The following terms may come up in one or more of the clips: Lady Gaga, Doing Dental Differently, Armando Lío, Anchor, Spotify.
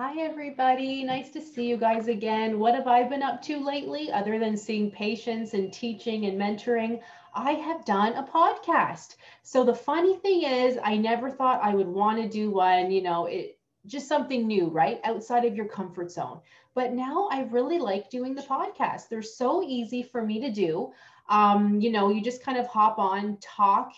Hi, everybody. Nice to see you guys again. What have I been up to lately? Other than seeing patients and teaching and mentoring, I have done a podcast. So the funny thing is, I never thought I would want to do one, just something new, right? Outside of your comfort zone. But now I really like doing the podcast. They're so easy for me to do. You just kind of hop on, talk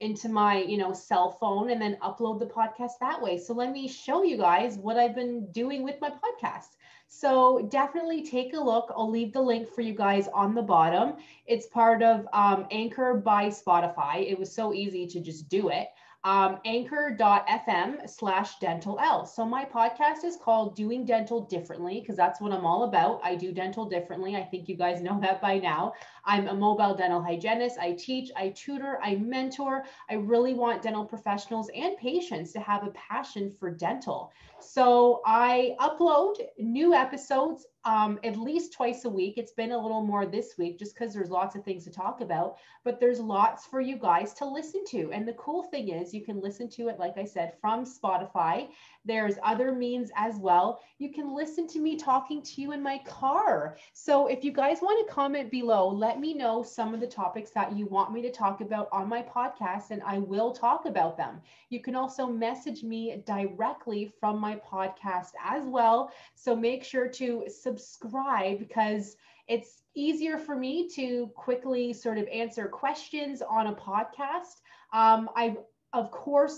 into my, cell phone and then upload the podcast that way. So let me show you guys what I've been doing with my podcast. So definitely take a look. I'll leave the link for you guys on the bottom. It's part of Anchor by Spotify. It was so easy to just do it. Anchor.fm/dental L. So my podcast is called Doing Dental Differently because that's what I'm all about. I do dental differently. I think you guys know that by now. I'm a mobile dental hygienist. I teach, I tutor, I mentor. I really want dental professionals and patients to have a passion for dental. So I upload new episodes at least twice a week. It's been a little more this week just because there's lots of things to talk about, but there's lots for you guys to listen to. And the cool thing is you can listen to it, like I said, from Spotify. There's other means as well. You can listen to me talking to you in my car. So if you guys want to comment below, let me know some of the topics that you want me to talk about on my podcast, and I will talk about them. You can also message me directly from my podcast as well. So make sure to subscribe because it's easier for me to quickly sort of answer questions on a podcast.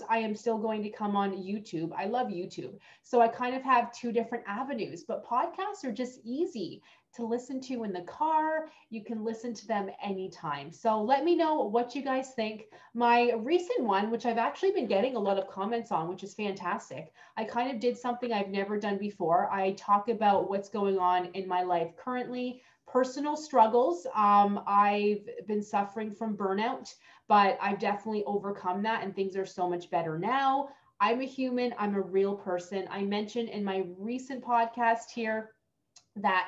I am still going to come on YouTube. I love YouTube. So I kind of have two different avenues, but podcasts are just easy to listen to in the car. You can listen to them anytime. So let me know what you guys think. My recent one, which I've actually been getting a lot of comments on, which is fantastic. I kind of did something I've never done before. I talk about what's going on in my life currently, personal struggles. I've been suffering from burnout, but I've definitely overcome that and things are so much better now. I'm a human. I'm a real person. I mentioned in my recent podcast here that,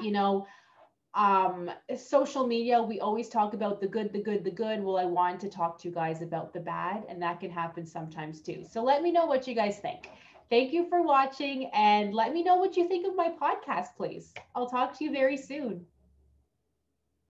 social media, we always talk about the good, the good, the good. Well, I wanted to talk to you guys about the bad, and that can happen sometimes too. So let me know what you guys think. Thank you for watching and let me know what you think of my podcast, please. I'll talk to you very soon.